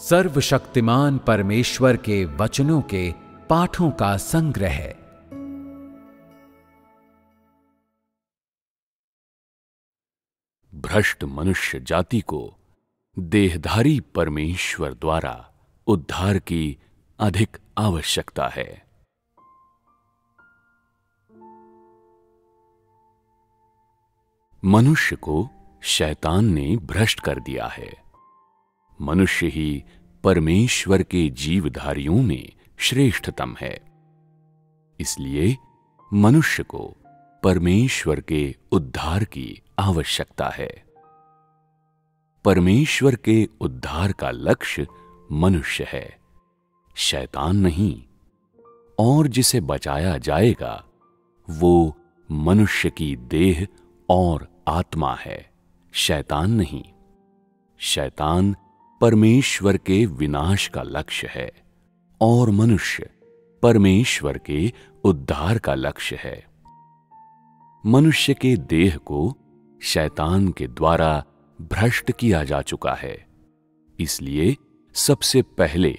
सर्वशक्तिमान परमेश्वर के वचनों के पाठों का संग्रह है। भ्रष्ट मनुष्य जाति को देहधारी परमेश्वर द्वारा उद्धार की अधिक आवश्यकता है। मनुष्य को शैतान ने भ्रष्ट कर दिया है। मनुष्य ही परमेश्वर के जीवधारियों में श्रेष्ठतम है। इसलिए मनुष्य को परमेश्वर के उद्धार की आवश्यकता है। परमेश्वर के उद्धार का लक्ष्य मनुष्य है, शैतान नहीं। और जिसे बचाया जाएगा वो मनुष्य की देह और आत्मा है, शैतान नहीं। शैतान परमेश्वर के विनाश का लक्ष्य है और मनुष्य परमेश्वर के उद्धार का लक्ष्य है। मनुष्य के देह को शैतान के द्वारा भ्रष्ट किया जा चुका है। इसलिए सबसे पहले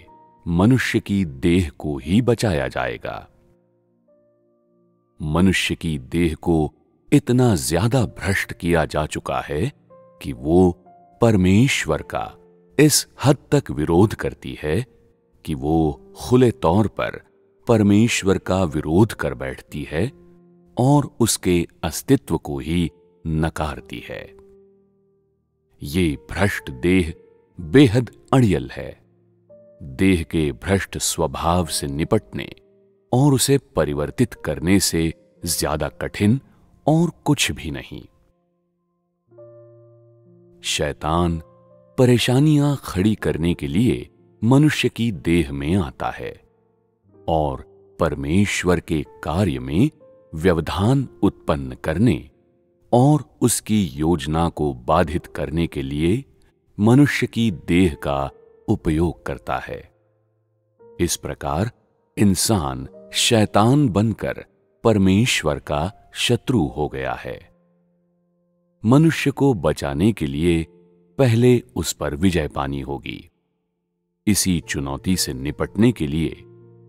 मनुष्य की देह को ही बचाया जाएगा। मनुष्य की देह को इतना ज्यादा भ्रष्ट किया जा चुका है कि वो परमेश्वर का इस हद तक विरोध करती है कि वो खुले तौर पर परमेश्वर का विरोध कर बैठती है और उसके अस्तित्व को ही नकारती है। ये भ्रष्ट देह बेहद अड़ियल है। देह के भ्रष्ट स्वभाव से निपटने और उसे परिवर्तित करने से ज्यादा कठिन और कुछ भी नहीं। शैतान परेशानियां खड़ी करने के लिए मनुष्य की देह में आता है और परमेश्वर के कार्य में व्यवधान उत्पन्न करने और उसकी योजना को बाधित करने के लिए मनुष्य की देह का उपयोग करता है। इस प्रकार इंसान शैतान बनकर परमेश्वर का शत्रु हो गया है। मनुष्य को बचाने के लिए पहले उस पर विजय पानी होगी। इसी चुनौती से निपटने के लिए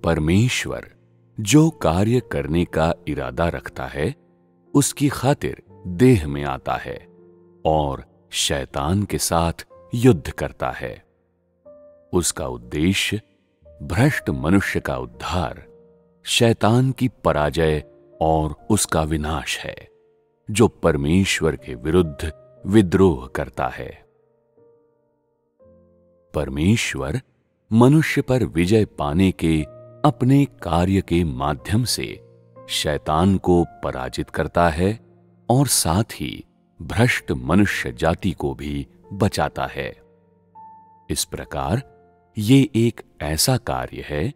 परमेश्वर जो कार्य करने का इरादा रखता है उसकी खातिर देह में आता है और शैतान के साथ युद्ध करता है। उसका उद्देश्य भ्रष्ट मनुष्य का उद्धार, शैतान की पराजय और उसका विनाश है जो परमेश्वर के विरुद्ध विद्रोह करता है। परमेश्वर मनुष्य पर विजय पाने के अपने कार्य के माध्यम से शैतान को पराजित करता है और साथ ही भ्रष्ट मनुष्य जाति को भी बचाता है। इस प्रकार ये एक ऐसा कार्य है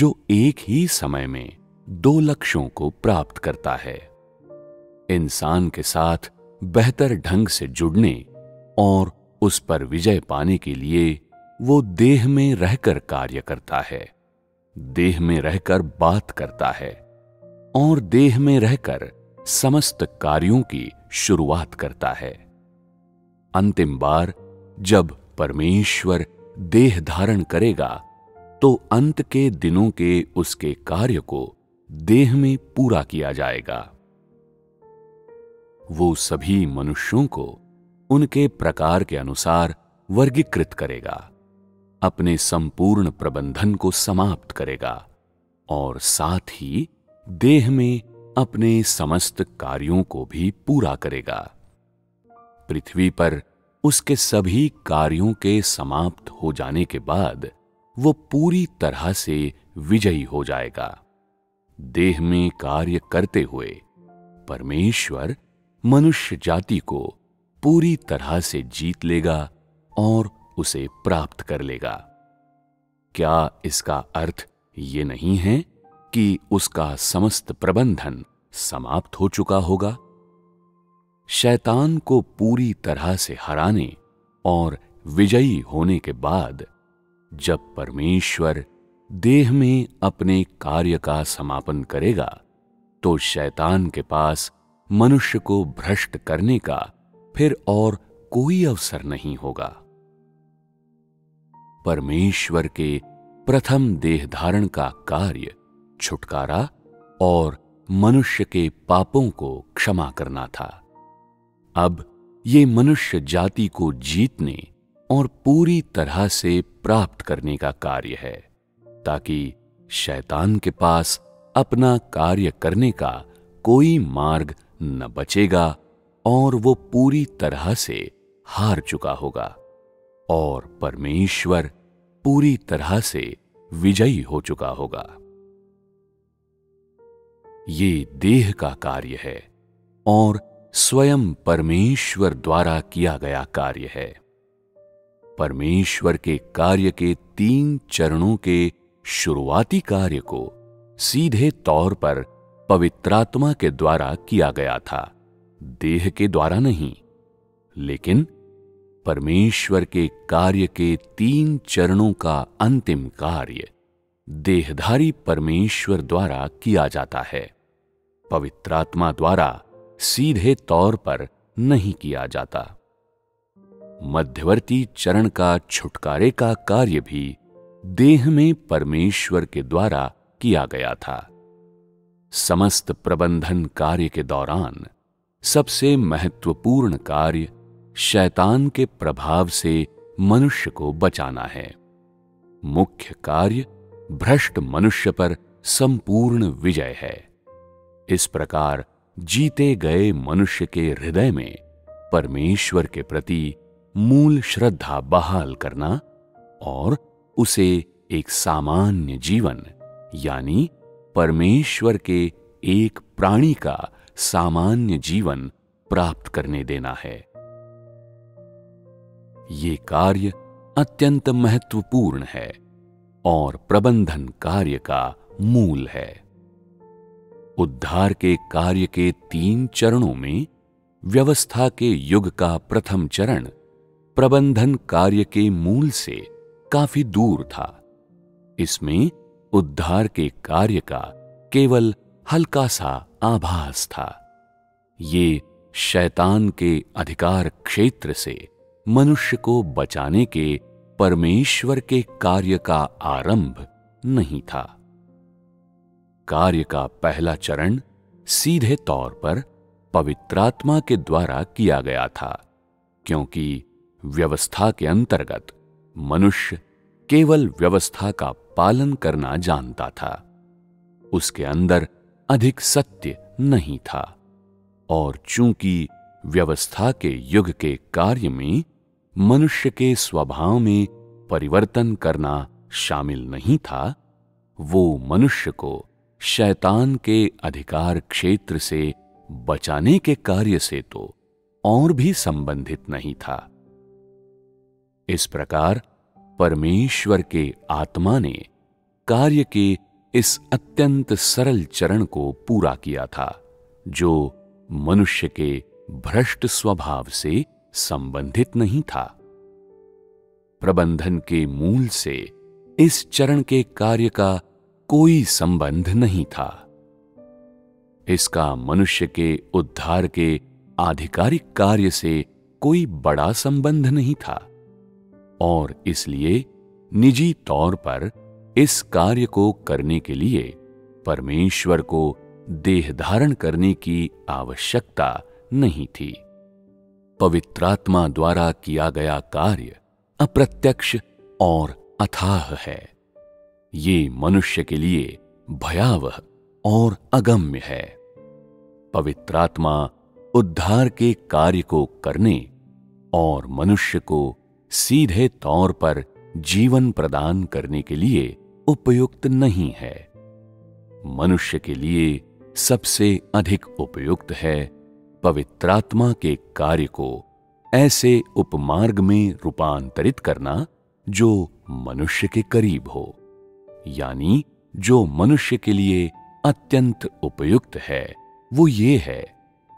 जो एक ही समय में दो लक्ष्यों को प्राप्त करता है। इंसान के साथ बेहतर ढंग से जुड़ने और उस पर विजय पाने के लिए वो देह में रहकर कार्य करता है, देह में रहकर बात करता है और देह में रहकर समस्त कार्यों की शुरुआत करता है। अंतिम बार जब परमेश्वर देह धारण करेगा तो अंत के दिनों के उसके कार्य को देह में पूरा किया जाएगा। वो सभी मनुष्यों को उनके प्रकार के अनुसार वर्गीकृत करेगा, अपने संपूर्ण प्रबंधन को समाप्त करेगा और साथ ही देह में अपने समस्त कार्यों को भी पूरा करेगा। पृथ्वी पर उसके सभी कार्यों के समाप्त हो जाने के बाद वो पूरी तरह से विजयी हो जाएगा। देह में कार्य करते हुए परमेश्वर मनुष्य जाति को पूरी तरह से जीत लेगा और उसे प्राप्त कर लेगा। क्या इसका अर्थ ये नहीं है कि उसका समस्त प्रबंधन समाप्त हो चुका होगा? शैतान को पूरी तरह से हराने और विजयी होने के बाद जब परमेश्वर देह में अपने कार्य का समापन करेगा तो शैतान के पास मनुष्य को भ्रष्ट करने का फिर और कोई अवसर नहीं होगा। परमेश्वर के प्रथम देह धारण का कार्य छुटकारा और मनुष्य के पापों को क्षमा करना था। अब ये मनुष्य जाति को जीतने और पूरी तरह से प्राप्त करने का कार्य है, ताकि शैतान के पास अपना कार्य करने का कोई मार्ग न बचेगा और वो पूरी तरह से हार चुका होगा और परमेश्वर पूरी तरह से विजयी हो चुका होगा। ये देह का कार्य है और स्वयं परमेश्वर द्वारा किया गया कार्य है। परमेश्वर के कार्य के तीन चरणों के शुरुआती कार्य को सीधे तौर पर पवित्रात्मा के द्वारा किया गया था, देह के द्वारा नहीं। लेकिन परमेश्वर के कार्य के तीन चरणों का अंतिम कार्य देहधारी परमेश्वर द्वारा किया जाता है, पवित्रात्मा द्वारा सीधे तौर पर नहीं किया जाता। मध्यवर्ती चरण का छुटकारे का कार्य भी देह में परमेश्वर के द्वारा किया गया था। समस्त प्रबंधन कार्य के दौरान सबसे महत्वपूर्ण कार्य शैतान के प्रभाव से मनुष्य को बचाना है। मुख्य कार्य भ्रष्ट मनुष्य पर संपूर्ण विजय है। इस प्रकार जीते गए मनुष्य के हृदय में परमेश्वर के प्रति मूल श्रद्धा बहाल करना और उसे एक सामान्य जीवन यानी परमेश्वर के एक प्राणी का सामान्य जीवन प्राप्त करने देना है। ये कार्य अत्यंत महत्वपूर्ण है और प्रबंधन कार्य का मूल है। उद्धार के कार्य के तीन चरणों में व्यवस्था के युग का प्रथम चरण प्रबंधन कार्य के मूल से काफी दूर था। इसमें उद्धार के कार्य का केवल हल्का सा आभास था। ये शैतान के अधिकार क्षेत्र से मनुष्य को बचाने के परमेश्वर के कार्य का आरंभ नहीं था। कार्य का पहला चरण सीधे तौर पर पवित्रात्मा के द्वारा किया गया था, क्योंकि व्यवस्था के अंतर्गत मनुष्य केवल व्यवस्था का पालन करना जानता था। उसके अंदर अधिक सत्य नहीं था और चूंकि व्यवस्था के युग के कार्य में मनुष्य के स्वभाव में परिवर्तन करना शामिल नहीं था, वो मनुष्य को शैतान के अधिकार क्षेत्र से बचाने के कार्य से तो और भी संबंधित नहीं था। इस प्रकार परमेश्वर के आत्मा ने कार्य के इस अत्यंत सरल चरण को पूरा किया था, जो मनुष्य के भ्रष्ट स्वभाव से संबंधित नहीं था। प्रबंधन के मूल से इस चरण के कार्य का कोई संबंध नहीं था। इसका मनुष्य के उद्धार के आधिकारिक कार्य से कोई बड़ा संबंध नहीं था और इसलिए निजी तौर पर इस कार्य को करने के लिए परमेश्वर को देह धारण करने की आवश्यकता नहीं थी। पवित्रात्मा द्वारा किया गया कार्य अप्रत्यक्ष और अथाह है। ये मनुष्य के लिए भयावह और अगम्य है। पवित्रात्मा उद्धार के कार्य को करने और मनुष्य को सीधे तौर पर जीवन प्रदान करने के लिए उपयुक्त नहीं है। मनुष्य के लिए सबसे अधिक उपयुक्त है पवित्रात्मा के कार्य को ऐसे उपमार्ग में रूपांतरित करना जो मनुष्य के करीब हो, यानी जो मनुष्य के लिए अत्यंत उपयुक्त है वो ये है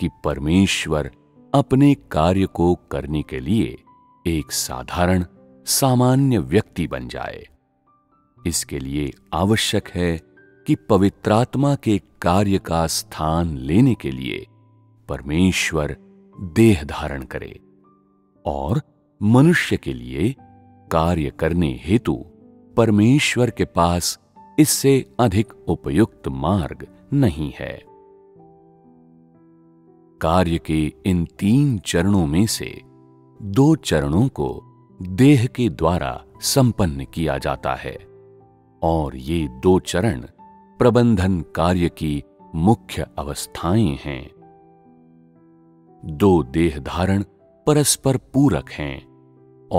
कि परमेश्वर अपने कार्य को करने के लिए एक साधारण सामान्य व्यक्ति बन जाए। इसके लिए आवश्यक है कि पवित्रात्मा के कार्य का स्थान लेने के लिए परमेश्वर देह धारण करे और मनुष्य के लिए कार्य करने हेतु परमेश्वर के पास इससे अधिक उपयुक्त मार्ग नहीं है। कार्य के इन तीन चरणों में से दो चरणों को देह के द्वारा संपन्न किया जाता है और ये दो चरण प्रबंधन कार्य की मुख्य अवस्थाएं हैं। दो देह धारण परस्पर पूरक हैं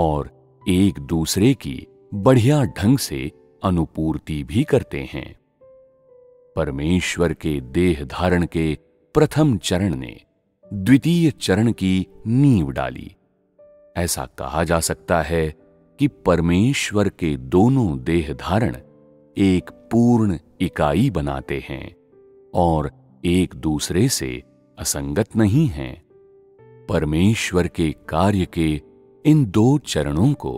और एक दूसरे की बढ़िया ढंग से अनुपूर्ति भी करते हैं। परमेश्वर के देह धारण के प्रथम चरण ने द्वितीय चरण की नींव डाली। ऐसा कहा जा सकता है कि परमेश्वर के दोनों देह धारण एक पूर्ण इकाई बनाते हैं और एक दूसरे से असंगत नहीं हैं। परमेश्वर के कार्य के इन दो चरणों को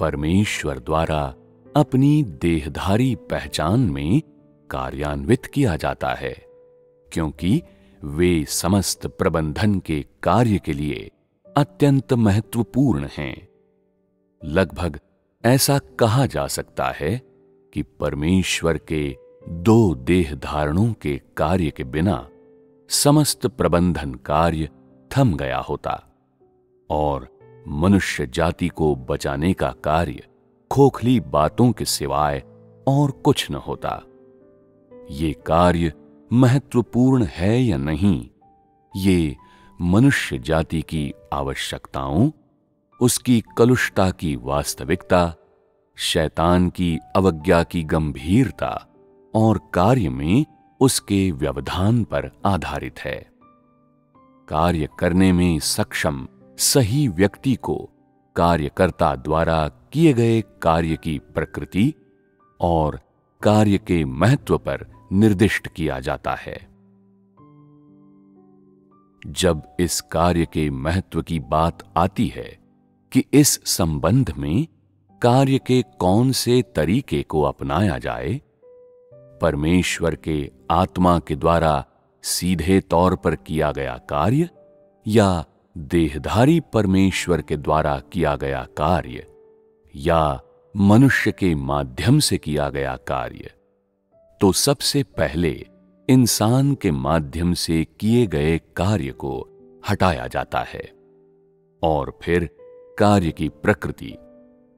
परमेश्वर द्वारा अपनी देहधारी पहचान में कार्यान्वित किया जाता है, क्योंकि वे समस्त प्रबंधन के कार्य के लिए अत्यंत महत्वपूर्ण हैं। लगभग ऐसा कहा जा सकता है कि परमेश्वर के दो देह धारणों के कार्य के बिना समस्त प्रबंधन कार्य थम गया होता और मनुष्य जाति को बचाने का कार्य खोखली बातों के सिवाय और कुछ न होता। ये कार्य महत्वपूर्ण है या नहीं, ये मनुष्य जाति की आवश्यकताओं, उसकी कलुषता की वास्तविकता, शैतान की अवज्ञा की गंभीरता और कार्य में उसके व्यवधान पर आधारित है। कार्य करने में सक्षम सही व्यक्ति को कार्यकर्ता द्वारा किए गए कार्य की प्रकृति और कार्य के महत्व पर निर्दिष्ट किया जाता है। जब इस कार्य के महत्व की बात आती है कि इस संबंध में कार्य के कौन से तरीके को अपनाया जाए, परमेश्वर के आत्मा के द्वारा सीधे तौर पर किया गया कार्य या देहधारी परमेश्वर के द्वारा किया गया कार्य या मनुष्य के माध्यम से किया गया कार्य, तो सबसे पहले इंसान के माध्यम से किए गए कार्य को हटाया जाता है और फिर कार्य की प्रकृति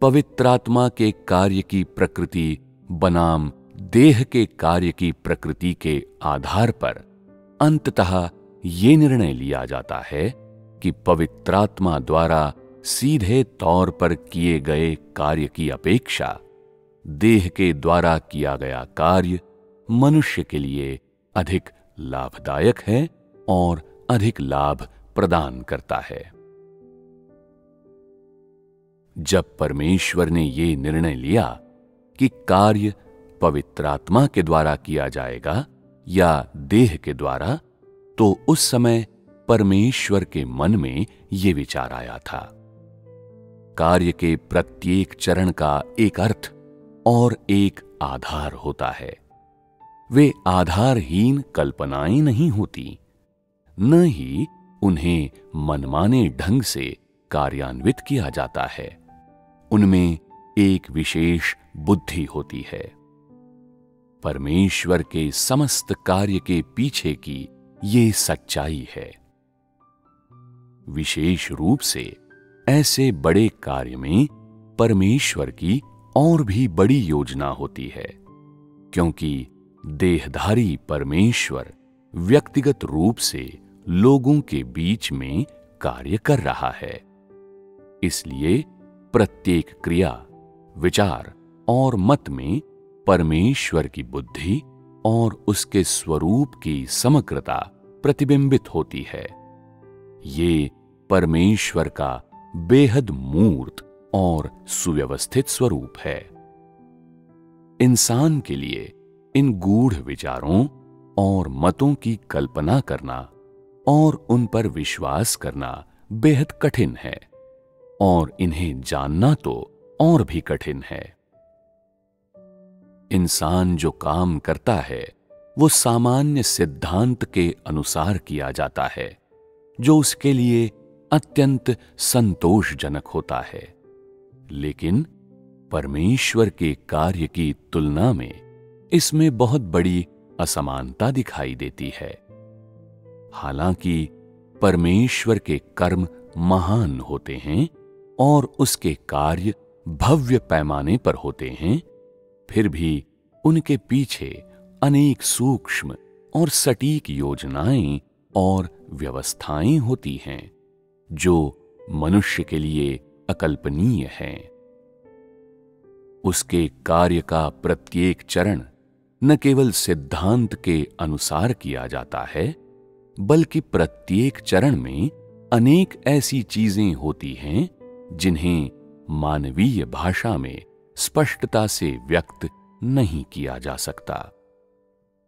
पवित्र आत्मा के कार्य की प्रकृति बनाम देह के कार्य की प्रकृति के आधार पर अंततः ये निर्णय लिया जाता है कि पवित्र आत्मा द्वारा सीधे तौर पर किए गए कार्य की अपेक्षा देह के द्वारा किया गया कार्य मनुष्य के लिए अधिक लाभदायक है और अधिक लाभ प्रदान करता है। जब परमेश्वर ने ये निर्णय लिया कि कार्य पवित्र आत्मा के द्वारा किया जाएगा या देह के द्वारा, तो उस समय परमेश्वर के मन में ये विचार आया था, कार्य के प्रत्येक चरण का एक अर्थ और एक आधार होता है। वे आधारहीन कल्पनाएं नहीं होती, न ही उन्हें मनमाने ढंग से कार्यान्वित किया जाता है। उनमें एक विशेष बुद्धि होती है। परमेश्वर के समस्त कार्य के पीछे की ये सच्चाई है। विशेष रूप से ऐसे बड़े कार्य में परमेश्वर की और भी बड़ी योजना होती है, क्योंकि देहधारी परमेश्वर व्यक्तिगत रूप से लोगों के बीच में कार्य कर रहा है। इसलिए प्रत्येक क्रिया, विचार और मत में परमेश्वर की बुद्धि और उसके स्वरूप की समग्रता प्रतिबिंबित होती है। ये परमेश्वर का बेहद मूर्त और सुव्यवस्थित स्वरूप है। इंसान के लिए इन गूढ़ विचारों और मतों की कल्पना करना और उन पर विश्वास करना बेहद कठिन है और इन्हें जानना तो और भी कठिन है। इंसान जो काम करता है वो सामान्य सिद्धांत के अनुसार किया जाता है, जो उसके लिए अत्यंत संतोषजनक होता है। लेकिन परमेश्वर के कार्य की तुलना में इसमें बहुत बड़ी असमानता दिखाई देती है। हालांकि परमेश्वर के कर्म महान होते हैं और उसके कार्य भव्य पैमाने पर होते हैं, फिर भी उनके पीछे अनेक सूक्ष्म और सटीक योजनाएं और व्यवस्थाएं होती हैं जो मनुष्य के लिए अकल्पनीय हैं। उसके कार्य का प्रत्येक चरण न केवल सिद्धांत के अनुसार किया जाता है, बल्कि प्रत्येक चरण में अनेक ऐसी चीजें होती हैं जिन्हें मानवीय भाषा में स्पष्टता से व्यक्त नहीं किया जा सकता,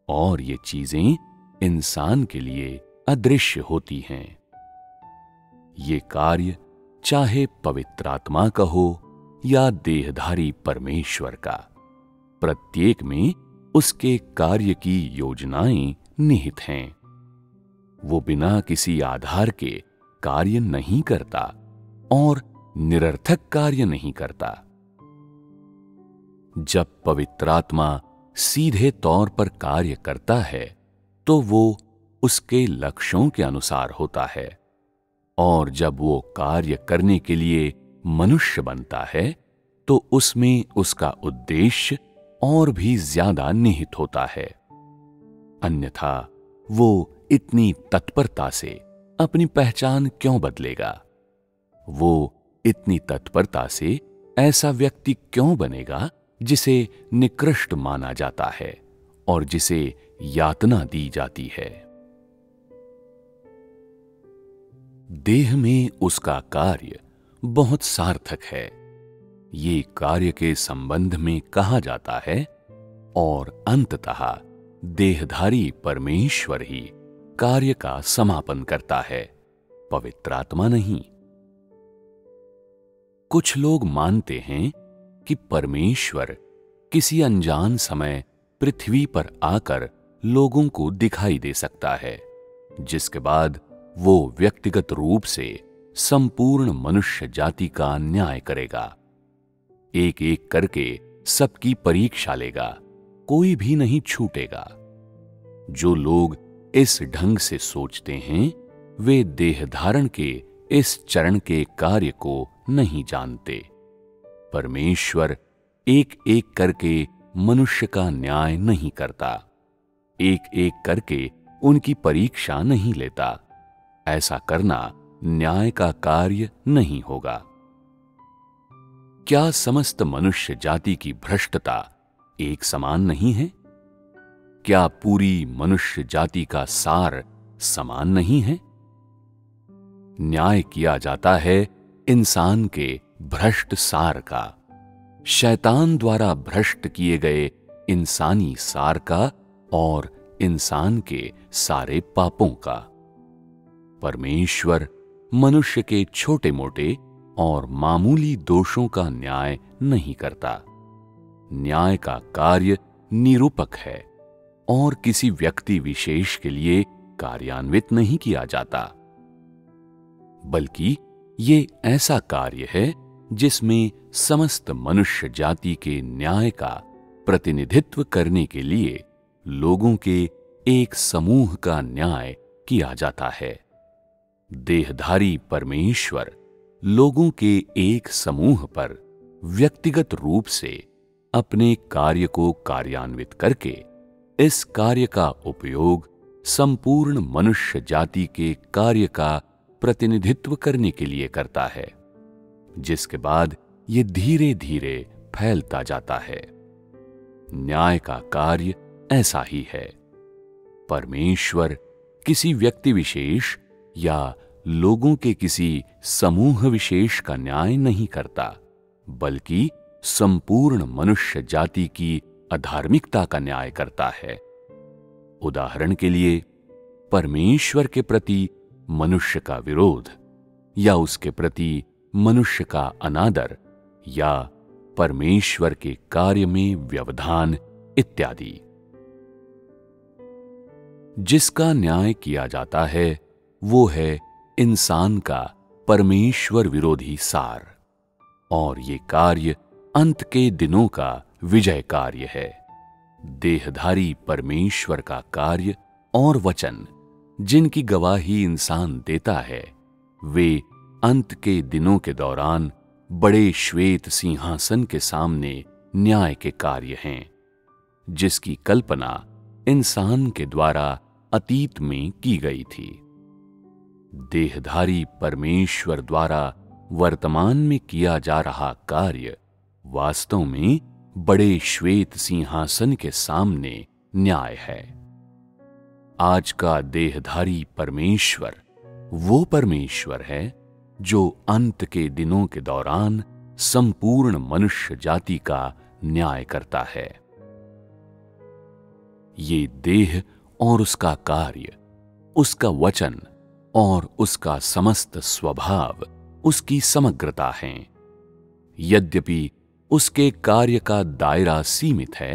और ये चीजें इंसान के लिए अदृश्य होती हैं। ये कार्य चाहे पवित्र आत्मा का हो या देहधारी परमेश्वर का, प्रत्येक में उसके कार्य की योजनाएं निहित हैं। वो बिना किसी आधार के कार्य नहीं करता और निरर्थक कार्य नहीं करता। जब पवित्र आत्मा सीधे तौर पर कार्य करता है तो वो उसके लक्ष्यों के अनुसार होता है, और जब वो कार्य करने के लिए मनुष्य बनता है तो उसमें उसका उद्देश्य और भी ज्यादा निहित होता है। अन्यथा वो इतनी तत्परता से अपनी पहचान क्यों बदलेगा? वो इतनी तत्परता से ऐसा व्यक्ति क्यों बनेगा जिसे निकृष्ट माना जाता है और जिसे यातना दी जाती है? देह में उसका कार्य बहुत सार्थक है, ये कार्य के संबंध में कहा जाता है, और अंततः देहधारी परमेश्वर ही कार्य का समापन करता है, पवित्र आत्मा नहीं। कुछ लोग मानते हैं कि परमेश्वर किसी अनजान समय पृथ्वी पर आकर लोगों को दिखाई दे सकता है, जिसके बाद वो व्यक्तिगत रूप से संपूर्ण मनुष्य जाति का न्याय करेगा, एक एक करके सबकी परीक्षा लेगा, कोई भी नहीं छूटेगा। जो लोग इस ढंग से सोचते हैं वे देहधारण के इस चरण के कार्य को नहीं जानते। परमेश्वर एक एक करके मनुष्य का न्याय नहीं करता, एक एक करके उनकी परीक्षा नहीं लेता। ऐसा करना न्याय का कार्य नहीं होगा। क्या समस्त मनुष्य जाति की भ्रष्टता एक समान नहीं है? क्या पूरी मनुष्य जाति का सार समान नहीं है? न्याय किया जाता है इंसान के भ्रष्ट सार का, शैतान द्वारा भ्रष्ट किए गए इंसानी सार का और इंसान के सारे पापों का। परमेश्वर मनुष्य के छोटे मोटे और मामूली दोषों का न्याय नहीं करता। न्याय का कार्य निरूपक है और किसी व्यक्ति विशेष के लिए कार्यान्वित नहीं किया जाता, बल्कि ये ऐसा कार्य है जिसमें समस्त मनुष्य जाति के न्याय का प्रतिनिधित्व करने के लिए लोगों के एक समूह का न्याय किया जाता है। देहधारी परमेश्वर लोगों के एक समूह पर व्यक्तिगत रूप से अपने कार्य को कार्यान्वित करके इस कार्य का उपयोग संपूर्ण मनुष्य जाति के कार्य का प्रतिनिधित्व करने के लिए करता है, जिसके बाद ये धीरे धीरे फैलता जाता है। न्याय का कार्य ऐसा ही है। परमेश्वर किसी व्यक्ति विशेष या लोगों के किसी समूह विशेष का न्याय नहीं करता, बल्कि संपूर्ण मनुष्य जाति की अधार्मिकता का न्याय करता है। उदाहरण के लिए, परमेश्वर के प्रति मनुष्य का विरोध या उसके प्रति मनुष्य का अनादर या परमेश्वर के कार्य में व्यवधान इत्यादि। जिसका न्याय किया जाता है वो है इंसान का परमेश्वर विरोधी सार। और ये कार्य अंत के दिनों का विजय कार्य है। देहधारी परमेश्वर का कार्य और वचन जिनकी गवाही इंसान देता है, वे अंत के दिनों के दौरान बड़े श्वेत सिंहासन के सामने न्याय के कार्य हैं, जिसकी कल्पना इंसान के द्वारा अतीत में की गई थी। देहधारी परमेश्वर द्वारा वर्तमान में किया जा रहा कार्य वास्तव में बड़े श्वेत सिंहासन के सामने न्याय है। आज का देहधारी परमेश्वर वो परमेश्वर है जो अंत के दिनों के दौरान संपूर्ण मनुष्य जाति का न्याय करता है। ये देह और उसका कार्य, उसका वचन और उसका समस्त स्वभाव उसकी समग्रता हैं। यद्यपि उसके कार्य का दायरा सीमित है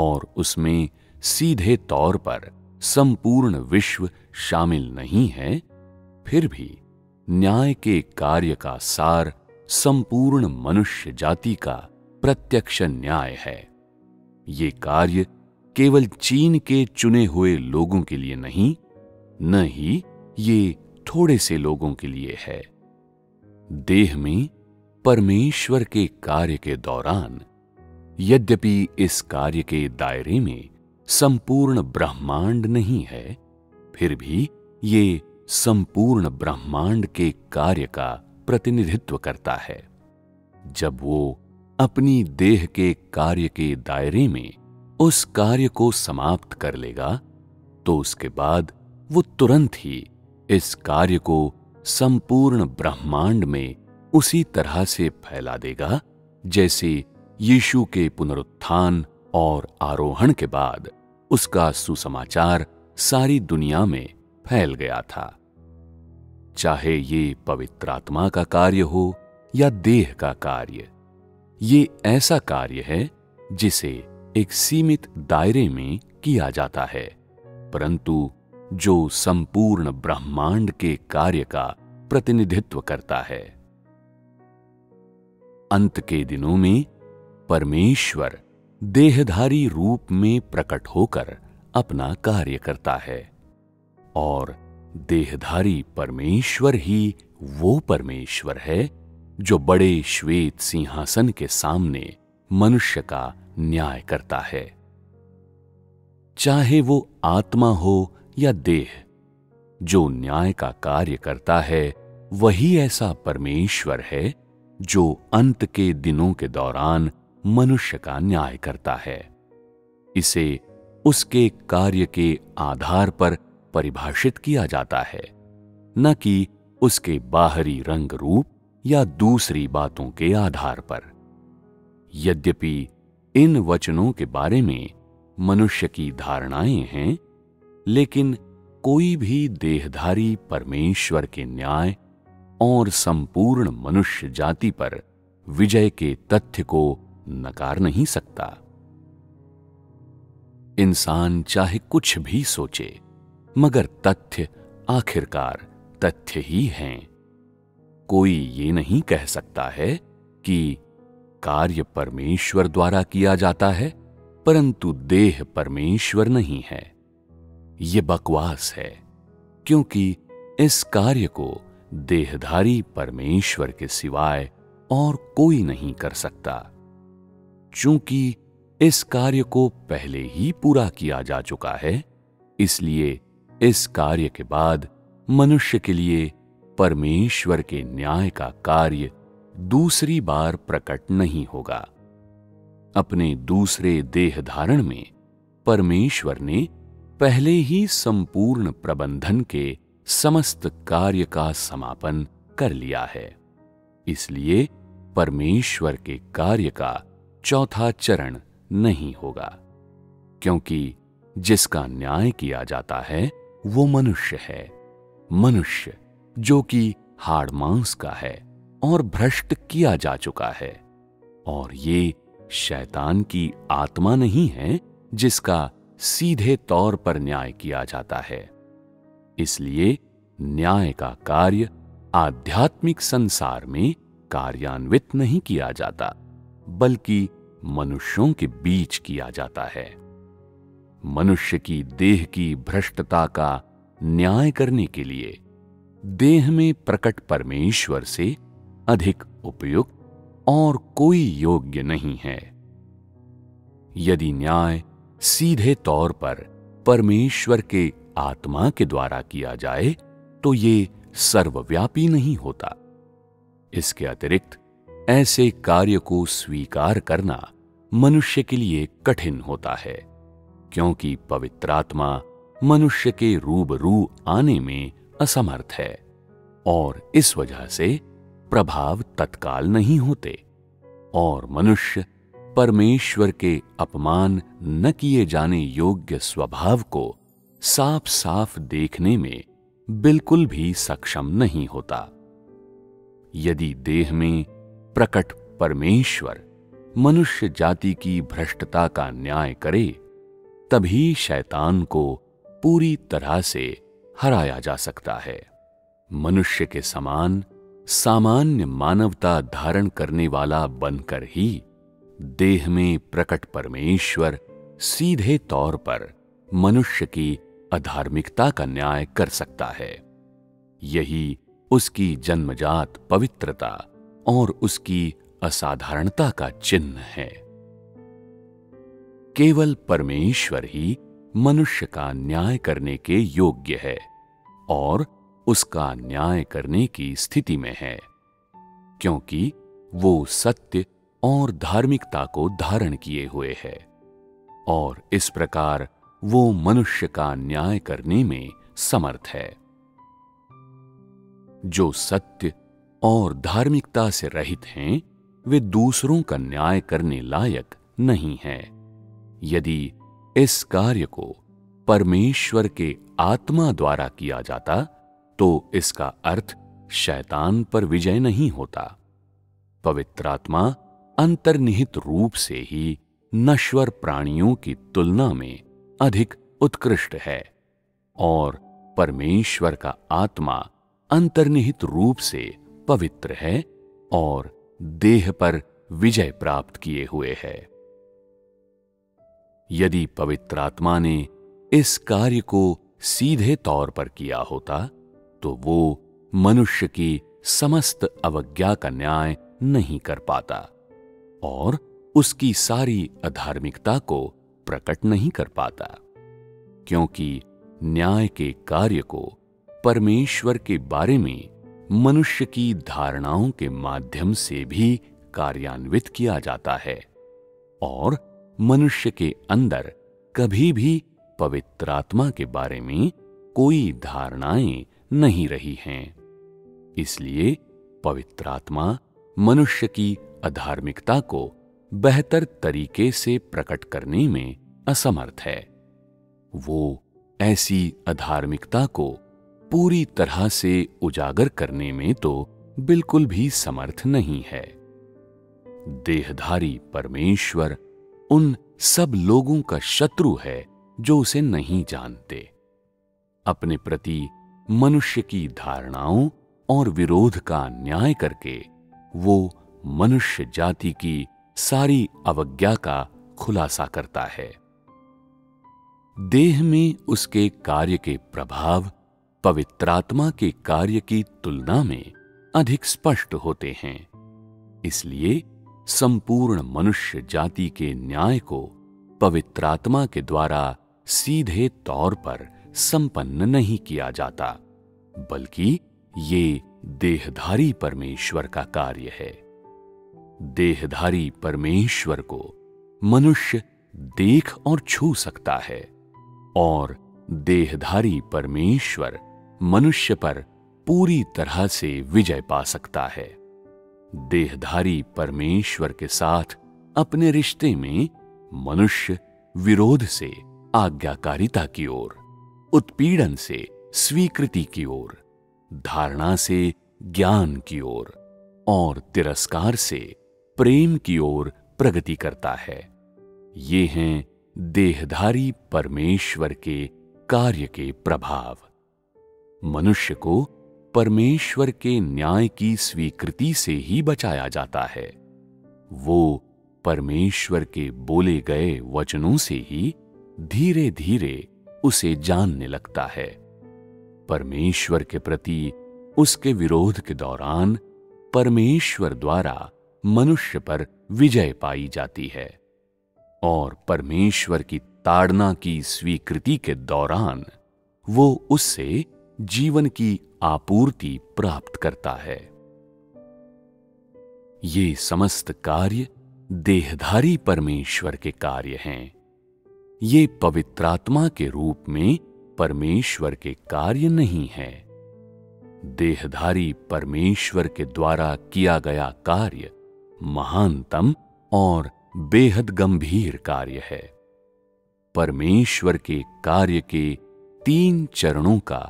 और उसमें सीधे तौर पर संपूर्ण विश्व शामिल नहीं है, फिर भी न्याय के कार्य का सार संपूर्ण मनुष्य जाति का प्रत्यक्ष न्याय है। ये कार्य केवल चीन के चुने हुए लोगों के लिए नहीं, न ही ये थोड़े से लोगों के लिए है। देह में परमेश्वर के कार्य के दौरान, यद्यपि इस कार्य के दायरे में संपूर्ण ब्रह्मांड नहीं है, फिर भी ये संपूर्ण ब्रह्मांड के कार्य का प्रतिनिधित्व करता है। जब वो अपनी देह के कार्य के दायरे में उस कार्य को समाप्त कर लेगा, तो उसके बाद वो तुरंत ही इस कार्य को संपूर्ण ब्रह्मांड में उसी तरह से फैला देगा जैसे यीशु के पुनरुत्थान और आरोहण के बाद उसका सुसमाचार सारी दुनिया में फैल गया था। चाहे ये पवित्र आत्मा का कार्य हो या देह का कार्य, ये ऐसा कार्य है जिसे एक सीमित दायरे में किया जाता है, परंतु जो संपूर्ण ब्रह्मांड के कार्य का प्रतिनिधित्व करता है। अंत के दिनों में परमेश्वर देहधारी रूप में प्रकट होकर अपना कार्य करता है, और देहधारी परमेश्वर ही वो परमेश्वर है जो बड़े श्वेत सिंहासन के सामने मनुष्य का न्याय करता है। चाहे वो आत्मा हो या देह, जो न्याय का कार्य करता है वही ऐसा परमेश्वर है जो अंत के दिनों के दौरान मनुष्य का न्याय करता है। इसे उसके कार्य के आधार पर परिभाषित किया जाता है, न कि उसके बाहरी रंग रूप या दूसरी बातों के आधार पर। यद्यपि इन वचनों के बारे में मनुष्य की धारणाएं हैं, लेकिन कोई भी देहधारी परमेश्वर के न्याय और संपूर्ण मनुष्य जाति पर विजय के तथ्य को नकार नहीं सकता। इंसान चाहे कुछ भी सोचे, मगर तथ्य आखिरकार तथ्य ही हैं। कोई ये नहीं कह सकता है कि कार्य परमेश्वर द्वारा किया जाता है, परंतु देह परमेश्वर नहीं है। ये बकवास है, क्योंकि इस कार्य को देहधारी परमेश्वर के सिवाय और कोई नहीं कर सकता। चूंकि इस कार्य को पहले ही पूरा किया जा चुका है, इसलिए इस कार्य के बाद मनुष्य के लिए परमेश्वर के न्याय का कार्य दूसरी बार प्रकट नहीं होगा। अपने दूसरे देह धारण में परमेश्वर ने पहले ही संपूर्ण प्रबंधन के समस्त कार्य का समापन कर लिया है। इसलिए परमेश्वर के कार्य का चौथा चरण नहीं होगा, क्योंकि जिसका न्याय किया जाता है वो मनुष्य है, मनुष्य जो कि हाड़ मांस का है और भ्रष्ट किया जा चुका है, और ये शैतान की आत्मा नहीं है जिसका सीधे तौर पर न्याय किया जाता है। इसलिए न्याय का कार्य आध्यात्मिक संसार में कार्यान्वित नहीं किया जाता बल्कि मनुष्यों के बीच किया जाता है। मनुष्य की देह की भ्रष्टता का न्याय करने के लिए देह में प्रकट परमेश्वर से अधिक उपयुक्त और कोई योग्य नहीं है। यदि न्याय सीधे तौर पर परमेश्वर के आत्मा के द्वारा किया जाए तो ये सर्वव्यापी नहीं होता। इसके अतिरिक्त ऐसे कार्य को स्वीकार करना मनुष्य के लिए कठिन होता है, क्योंकि पवित्र आत्मा मनुष्य के रूबरू आने में असमर्थ है और इस वजह से प्रभाव तत्काल नहीं होते और मनुष्य परमेश्वर के अपमान न किए जाने योग्य स्वभाव को साफ साफ देखने में बिल्कुल भी सक्षम नहीं होता। यदि देह में प्रकट परमेश्वर मनुष्य जाति की भ्रष्टता का न्याय करे तभी शैतान को पूरी तरह से हराया जा सकता है। मनुष्य के समान सामान्य मानवता धारण करने वाला बनकर ही देह में प्रकट परमेश्वर सीधे तौर पर मनुष्य की अधार्मिकता का न्याय कर सकता है। यही उसकी जन्मजात पवित्रता और उसकी असाधारणता का चिन्ह है। केवल परमेश्वर ही मनुष्य का न्याय करने के योग्य है और उसका न्याय करने की स्थिति में है, क्योंकि वो सत्य और धार्मिकता को धारण किए हुए है और इस प्रकार वो मनुष्य का न्याय करने में समर्थ है। जो सत्य और धार्मिकता से रहित हैं वे दूसरों का न्याय करने लायक नहीं हैं। यदि इस कार्य को परमेश्वर के आत्मा द्वारा किया जाता तो इसका अर्थ शैतान पर विजय नहीं होता। पवित्र आत्मा अंतर्निहित रूप से ही नश्वर प्राणियों की तुलना में अधिक उत्कृष्ट है और परमेश्वर का आत्मा अंतर्निहित रूप से पवित्र है और देह पर विजय प्राप्त किए हुए है। यदि पवित्र आत्मा ने इस कार्य को सीधे तौर पर किया होता तो वो मनुष्य की समस्त अवज्ञा का न्याय नहीं कर पाता और उसकी सारी अधार्मिकता को प्रकट नहीं कर पाता, क्योंकि न्याय के कार्य को परमेश्वर के बारे में मनुष्य की धारणाओं के माध्यम से भी कार्यान्वित किया जाता है और मनुष्य के अंदर कभी भी पवित्र आत्मा के बारे में कोई धारणाएं नहीं रही हैं। इसलिए पवित्र आत्मा मनुष्य की अधार्मिकता को बेहतर तरीके से प्रकट करने में असमर्थ है। वो ऐसी अधार्मिकता को पूरी तरह से उजागर करने में तो बिल्कुल भी समर्थ नहीं है। देहधारी परमेश्वर उन सब लोगों का शत्रु है जो उसे नहीं जानते। अपने प्रति मनुष्य की धारणाओं और विरोध का न्याय करके वो मनुष्य जाति की सारी अवज्ञा का खुलासा करता है। देह में उसके कार्य के प्रभाव पवित्र आत्मा के कार्य की तुलना में अधिक स्पष्ट होते हैं। इसलिए संपूर्ण मनुष्य जाति के न्याय को पवित्र आत्मा के द्वारा सीधे तौर पर संपन्न नहीं किया जाता बल्कि ये देहधारी परमेश्वर का कार्य है। देहधारी परमेश्वर को मनुष्य देख और छू सकता है और देहधारी परमेश्वर मनुष्य पर पूरी तरह से विजय पा सकता है। देहधारी परमेश्वर के साथ अपने रिश्ते में मनुष्य विरोध से आज्ञाकारिता की ओर, उत्पीड़न से स्वीकृति की ओर, धारणा से ज्ञान की ओर और तिरस्कार से प्रेम की ओर प्रगति करता है। ये हैं देहधारी परमेश्वर के कार्य के प्रभाव। मनुष्य को परमेश्वर के न्याय की स्वीकृति से ही बचाया जाता है। वो परमेश्वर के बोले गए वचनों से ही धीरे धीरे उसे जानने लगता है। परमेश्वर के प्रति उसके विरोध के दौरान परमेश्वर द्वारा मनुष्य पर विजय पाई जाती है और परमेश्वर की ताड़ना की स्वीकृति के दौरान वो उससे जीवन की आपूर्ति प्राप्त करता है। ये समस्त कार्य देहधारी परमेश्वर के कार्य हैं। ये पवित्र आत्मा के रूप में परमेश्वर के कार्य नहीं है। देहधारी परमेश्वर के द्वारा किया गया कार्य महानतम और बेहद गंभीर कार्य है। परमेश्वर के कार्य के 3 चरणों का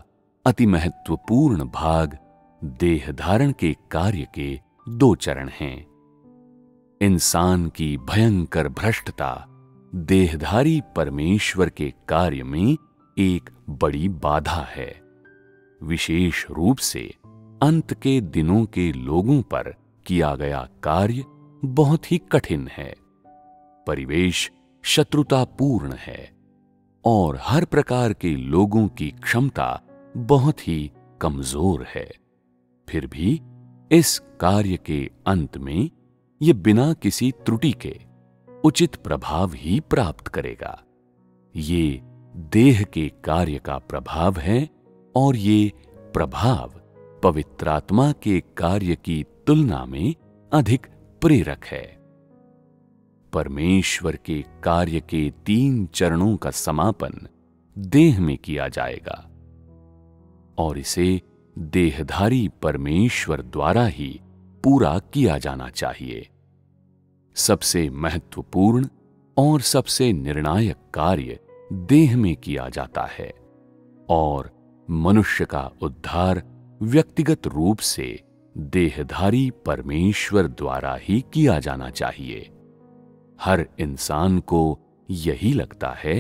अति महत्वपूर्ण भाग देहधारण के कार्य के 2 चरण हैं। इंसान की भयंकर भ्रष्टता देहधारी परमेश्वर के कार्य में एक बड़ी बाधा है। विशेष रूप से अंत के दिनों के लोगों पर किया गया कार्य बहुत ही कठिन है। परिवेश शत्रुतापूर्ण है और हर प्रकार के लोगों की क्षमता बहुत ही कमजोर है। फिर भी इस कार्य के अंत में यह बिना किसी त्रुटि के उचित प्रभाव ही प्राप्त करेगा। ये देह के कार्य का प्रभाव है और ये प्रभाव पवित्र आत्मा के कार्य की तुलना में अधिक प्रेरक है। परमेश्वर के कार्य के 3 चरणों का समापन देह में किया जाएगा और इसे देहधारी परमेश्वर द्वारा ही पूरा किया जाना चाहिए। सबसे महत्वपूर्ण और सबसे निर्णायक कार्य देह में किया जाता है और मनुष्य का उद्धार व्यक्तिगत रूप से देहधारी परमेश्वर द्वारा ही किया जाना चाहिए। हर इंसान को यही लगता है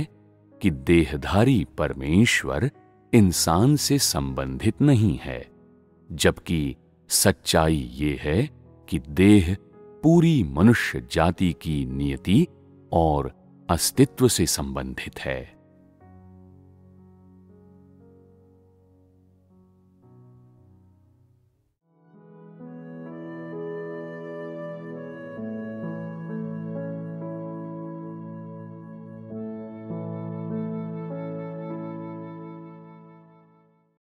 कि देहधारी परमेश्वर इंसान से संबंधित नहीं है, जबकि सच्चाई ये है कि देह पूरी मनुष्य जाति की नियति और अस्तित्व से संबंधित है।